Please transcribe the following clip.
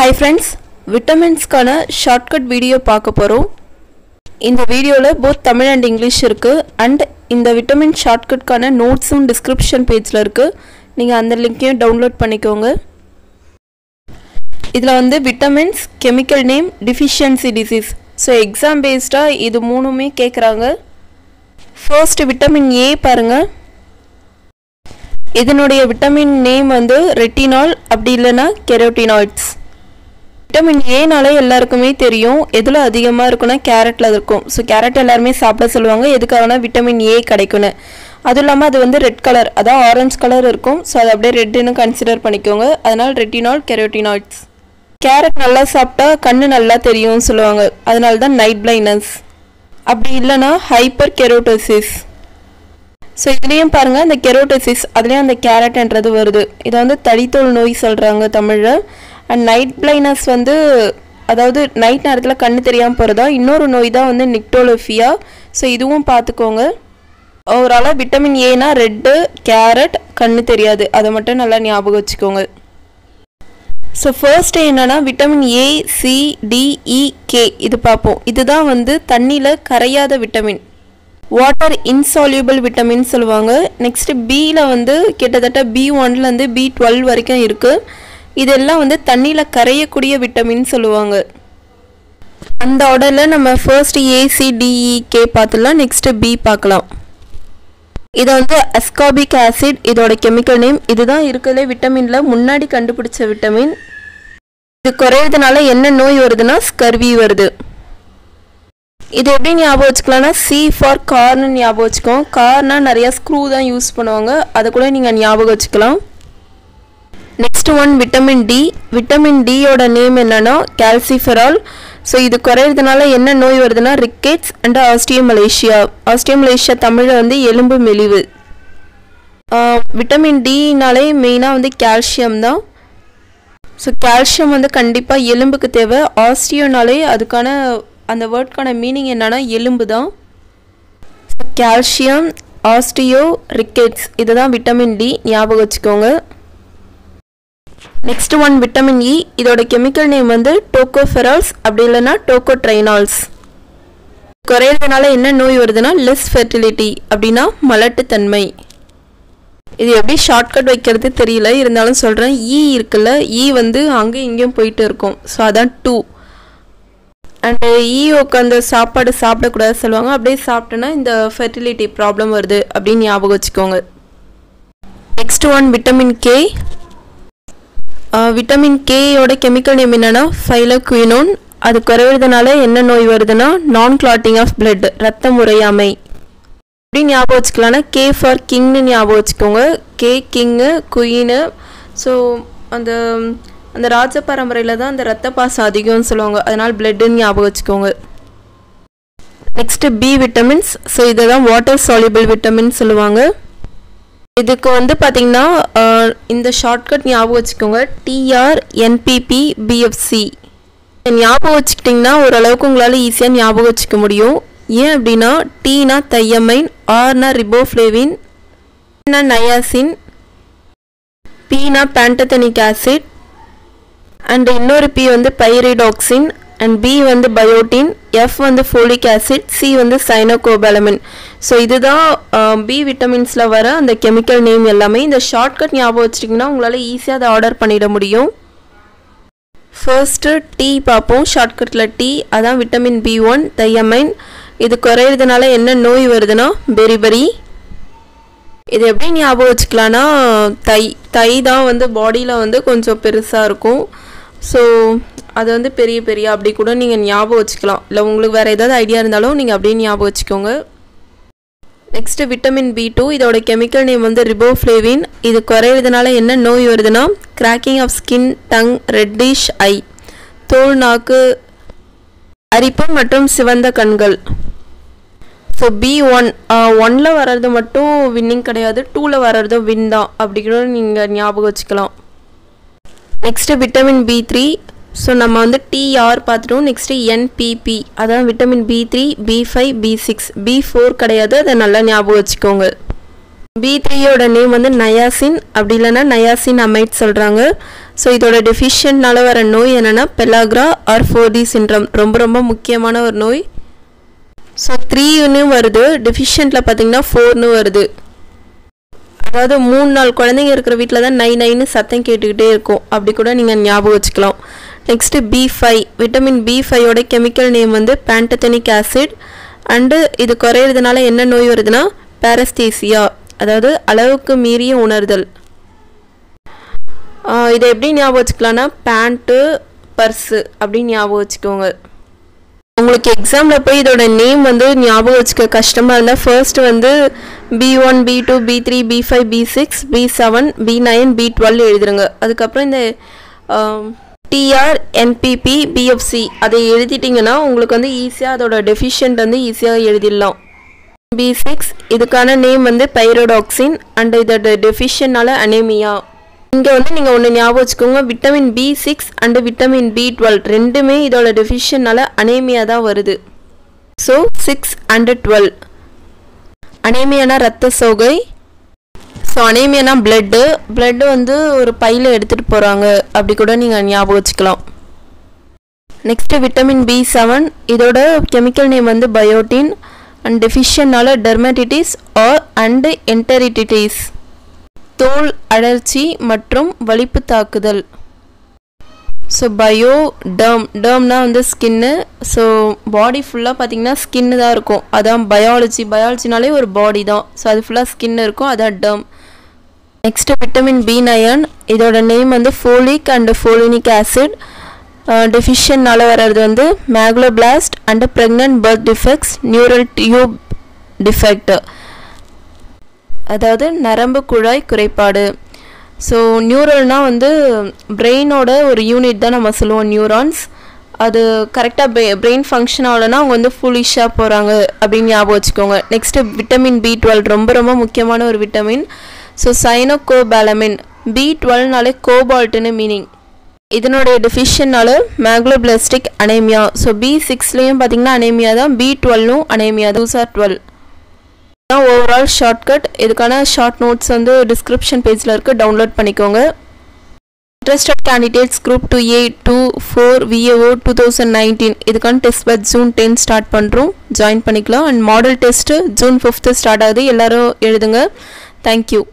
Hi friends, vitamins கான shortcut video பார்க்க போறோம். இந்த வீடியோல both தமிழ் and English இருக்கு and இந்த vitamin shortcut கான notes உம் description pageல இருக்கு. நீங்க அந்த லிங்க்கையும் download பண்ணிக்கோங்க. இதுல வந்து vitamins, chemical name, deficiency disease. So exam based ஆ இது மூணுமே கேக்குறாங்க. First vitamin A பாருங்க. இதனுடைய vitamin name வந்து retinol அப்படி இல்லனா carotenoids. विटामिन ए नाले எல்லாருக்குமே தெரியும் எதுல அதிகமா இருக்குனா கேரட்ல இருக்கும் சோ கேரட் எல்லாரும் சாப்பிட சொல்வாங்க எதுக்காகனா விட்டமின் ஏ கிடைக்கும்னு அதுலமா அது வந்து ரெட் கலர் அத ஆரஞ்சு கலர் இருக்கும் சோ அது அப்படியே ரெட் னு கன்சிடர் பண்ணிக்கோங்க அதனால ரெட்டினால் கேரோட்டினாய்ட்ஸ் கேரட் நல்லா சாப்பிட்டா கண்ணு நல்லா தெரியும்னு சொல்வாங்க அதனால தான் நைட் blindness அப்படி இல்லனா ஹைப்பர் கேரோடோசிஸ் சோ இதுலயும் பாருங்க அந்த கேரோடோசிஸ் அதுலயே அந்த கேரட்ன்றது வருது இது வந்து தடித்தோல் நோய் சொல்றாங்க தமிழ்ல And night blindness வந்து அதாவது நைட் நேரத்துல கண்ணு தெரியாம போறதா இன்னொரு நோய் தான் வந்து நிக்டாலோபியா சோ இதுவும் பாத்துக்கோங்க ஓவராலா விட்டமின் ஏ னா ரெட் கேரட் கண்ணு தெரியாது அத மட்டும் நல்லா ஞாபகம் வச்சுக்கோங்க சோ ஃபர்ஸ்ட் என்னன்னா vitamin A C D E K இது பாப்போம் இதுதான் வந்து தண்ணில கரையாத விட்டமின் வாட்டர் இன்சால்யூபிள் விட்டமின் சொல்வாங்க நெக்ஸ்ட் பி ல வந்து கிட்டத்தட்ட B1 ல இருந்து B12 வரைக்கும் இருக்கு இதெல்லாம் வந்து தண்ணில கரையக்கூடிய விட்டமின் சொல்லுவாங்க அந்த ஆர்டர்ல நம்ம first A C D E K பாத்தலாம் நெக்ஸ்ட் B பார்க்கலாம் இது வந்து அஸ்கார்பிக் ஆசிட் இதோட கெமிக்கல் நேம் இதுதான் இருக்கலே விட்டமின்ல முன்னாடி கண்டுபிடிச்ச விட்டமின் இது குறையறதனால என்ன நோய் வருதுனா ஸ்கர்வி வருது இது எப்படி ஞாபகம் வச்சுக்கலாம்னா C for corn ஞாபகம் வச்சுக்கோங்க கார்னா நிறைய ஸ்க்ரூ தான் யூஸ் பண்ணுவாங்க அத கூட நீங்க ஞாபகம் வச்சுக்கலாம் Next one vitamin D ओड़ा name एन्ना calciferol so इदु कोरेयरदनाल एन्ना नोय वरुदुना rickets and osteomalacia तमिळ वंदु एलुम्बु मेलिवु vitamin D नाले मेन वंदु calcium दा so calcium वंदु कंडिप्पा एलुम्बुक्कु தேவை osteo नाले अदुकाना அந்த word கான meaning என்னன்னா எலும்பு தான் so calcium osteo rickets இதுதான் vitamin D ஞாபகம் வச்சுக்கோங்க Next one vitamin E இதோட கெமிக்கல் நேம் வந்து tocopherols அப்படி இல்லனா tocotrienols குறையறதனால என்ன நோய் வருதுனா less fertility அப்படினா மலட்டு தன்மை இது எப்படி ஷார்ட்கட் வைக்கிறது தெரியல இருந்தாலும் சொல்றேன் E இருக்குல E வந்து அங்க இங்கேயும் போயிட்டு இருக்கும் சோ அதான் 2 and E உட்கார்ந்து சாப்பாடு சாப்பிட கூடாது சொல்வாங்க அப்படியே சாப்பிட்டனா இந்த fertility problem வருது அப்படி ஞாபகம் வச்சுக்கோங்க Next one vitamin K vitamin K ஓட கெமிக்கல் நேம் என்னன்னா ஃபைலோகுயினோன் அது குறையறதனால என்ன நோய் வருதுனா நான் கிளாட்டிங் ஆஃப் பிளட் இரத்தம் உறையாமை இப்படி ஞாபகம் வச்சுக்கலாம்னா கே ஃபார் கிங் னு ஞாபகம் வச்சுக்கோங்க கே கிங் குயின் சோ அந்த அந்த ராஜ பாரம்பரியல தான் அந்த இரத்த பாசம் அதிகம்னு சொல்வாங்க அதனால பிளட் னு ஞாபகம் வச்சுக்கோங்க நெக்ஸ்ட் பி விட்டமின்ஸ் சோ இதெல்லாம் வாட்டர் soluble விட்டமின் சொல்வாங்க இதுக்கு வந்து பாத்தீங்கன்னா இந்த ஷார்ட்கட் ஞாபகம் வச்சுக்கோங்க TR NPP BFC ஞாபகம் வச்சிட்டீங்கன்னா ஓரளவுக்கு உங்களால ஈஸியா ஞாபகம் வச்சிக்க முடியும் ஏன் அப்படினா T னா thiamine R னா riboflavin N னா niacin P னா pantothenic acid and இன்னொரு P வந்து pyridoxine and B வந்து biotin F வந்து folic acid C வந்து cyanocobalamin சோ இதுதான் B விட்டமின்ஸ்ல வர அந்த கெமிக்கல் நேம் எல்லாமே இந்த ஷார்ட்கட் ஞாபகம் வச்சிட்டீங்கன்னா உங்களால ஈஸியா அத ஆர்டர் பண்ணிட முடியும் ஃபர்ஸ்ட் T பாப்போம் ஷார்ட்கட்ல T அதான் விட்டமின் B1 thiamine இது குறையறதனால என்ன நோய் வருதுனா பெரிபெரி இது எப்படி ஞாபகம் வச்சுக்கலாம்னா தை தான் வந்து பாடியில வந்து கொஞ்சம் பெருசா இருக்கும் சோ அது வந்து பெரிய பெரிய அப்படி கூட நீங்க ஞாபகம் வச்சுக்கலாம் இல்ல உங்களுக்கு வேற ஏதாவது ஐடியா இருந்தாலும் நீங்க அப்படியே ஞாபகம் வச்சுக்கோங்க நெக்ஸ்ட் விட்டமின் B2 இதோட கெமிக்கல் நேம் வந்து riboflavin இது குறையறதனால என்ன நோய் வருதுனா cracking of skin tongue reddish eye தோல் நாக்கு அரிப்பு மற்றும் சிவந்த கண்கள் சோ B1 1 ல வரது மட்டும் winning கிடையாது 2 ல வரது win தான் அப்படி கூட நீங்க ஞாபகம் வச்சுக்கலாம் நெக்ஸ்ட் விட்டமின் B3 சோ நம்ம வந்து TR பாத்துறோம் நெக்ஸ்ட் NPP அதான் vitamin B3 B5 B6 B4 கிடையாது அத நல்லா ஞாபகம் வச்சுக்கோங்க B3 ஓட நேம் வந்து நயாசின் அப்படி இல்லனா நயாசின் அமைட் சொல்றாங்க ஸோ இதோட டெஃபிஷியன்ட்னால வர நோய் என்னென்னா பெல்லாக்ரா ஆர் 4D சிண்ட்ரம், ரொம்ப ரொம்ப முக்கியமான ஒரு நோய். ஸோ 3ன்னு வருது, டெஃபிஷியண்ட்டில் பார்த்தீங்கன்னா 4ன்னு வருது. அதாவது 3 நாள் குழந்தைங்க இருக்கிற வீட்டில் தான் 9 9ன்னு சத்தம் கேட்டுக்கிட்டே இருக்கும், அப்படி கூட நீங்கள் ஞாபகம் வச்சுக்கலாம். நெக்ஸ்ட்டு B5, விட்டமின் B5யோட கெமிக்கல் நேம் வந்து பேண்டோத்தெனிக் ஆசிட். அண்டு இது குறையிறதுனால என்ன நோய் வருதுன்னா பேரஸ்தீசியா, அதாவது அளவுக்கு மீறிய உணர்தல். இதை எப்படி ஞாபகம் வச்சுக்கலான்னா பேண்ட்டு பர்ஸு அப்படின்னு ஞாபகம் வச்சுக்கோங்க. உங்களுக்கு எக்ஸாமில் போய் இதோட நேம் வந்து ஞாபகம் வச்சுக்க கஷ்டமாக இருந்தால் ஃபர்ஸ்ட் வந்து B1, B2, B3, B5, B6, B7, B9, B12 எழுதுருங்க. அதுக்கப்புறம் இந்த TR NPP BFC அதை எழுதிட்டிங்கன்னா உங்களுக்கு வந்து ஈஸியாக அதோட டெஃபிஷியன்ட் வந்து ஈஸியாக எழுதிடலாம். B6 இதுக்கான நேம் வந்து பைரோடாக்சின். அண்ட் இதோட டெஃபிஷியன்ட்னால அனேமியா. இங்கே வந்து நீங்கள் ஒன்று ஞாபகம் வச்சுக்கோங்க, vitamin B6 and vitamin B12 ரெண்டுமே இதோட டெஃபிஷியன்ட்னால அனேமியா தான் வருது. ஸோ 6 அண்டு 12, அனேமியானா ரத்த சோகை. ஸோ அனேமியானா பிளட்டு வந்து ஒரு பையில எடுத்துகிட்டு போகிறாங்க, அப்படி கூட நீங்கள் ஞாபகம் வச்சுக்கலாம். நெக்ஸ்ட்டு விட்டமின் B7, இதோட கெமிக்கல் நேம் வந்து பயோட்டின். அண்ட் டெஃபிஷியன்ட்னால டெர்மட்டிட்டிஸ் ஆர் அண்டு என்டரிட்டிஸ், தோல் அழற்சி மற்றும் வலிப்பு தாக்குதல். ஸோ பயோ டேர்ம்னா வந்து ஸ்கின்னு. ஸோ பாடி ஃபுல்லாக பார்த்திங்கன்னா ஸ்கின்னு தான் இருக்கும், அதான் பயாலஜி. பயாலஜினாலே ஒரு பாடி தான், ஸோ அது ஃபுல்லாக ஸ்கின்னு இருக்கும், அதான் டேர்ம். நெக்ஸ்ட்டு விட்டமின் B9, இதோட நேம் வந்து ஃபோலிக் அண்டு ஃபோலினிக் ஆசிட். டெஃபிஷியன்ட்னால வர்றது வந்து megaloblast and pregnant birth defects, neural tube defect, அதாவது நரம்பு குழாய் குறைபாடு. ஸோ நியூரல்னால் வந்து பிரெயினோட ஒரு யூனிட் தான் நம்ம சொல்லுவோம் நியூரான்ஸ். அது கரெக்டாக பிரெயின் ஃபங்க்ஷன் ஆகலைன்னா அவங்க வந்து ஃபுலிஷாக போகிறாங்க அப்படின்னு ஞாபகம் வச்சுக்கோங்க. நெக்ஸ்ட்டு விட்டமின் B12 ரொம்ப ரொம்ப முக்கியமான ஒரு விட்டமின். ஸோ சைனோகோபாலமின், B12னாலே கோபால்ட்டுன்னு மீனிங். இதனுடைய டெஃபிஷியன்ட்னால மெகலோபிளாஸ்டிக் அனேமியா. ஸோ B6லேயும் பார்த்திங்கன்னா அனேமியா தான், B12லும் அனேமியா தான். B12 overall shortcut. இதுக்கான ஷார்ட் நோட்ஸ் வந்து டிஸ்கிரிப்ஷன் பேஜில் இருக்குது, டவுன்லோட் பண்ணிக்கோங்க. Interested candidates group 2A 24 VAO 2019 இதுக்கான டெஸ்ட் பேட்ச் June 10 ஸ்டார்ட் பண்ணுறோம், ஜாயின் பண்ணிக்கலாம். And model test June 5 start ஆகுது, எல்லோரும் எழுதுங்க. தேங்க்யூ.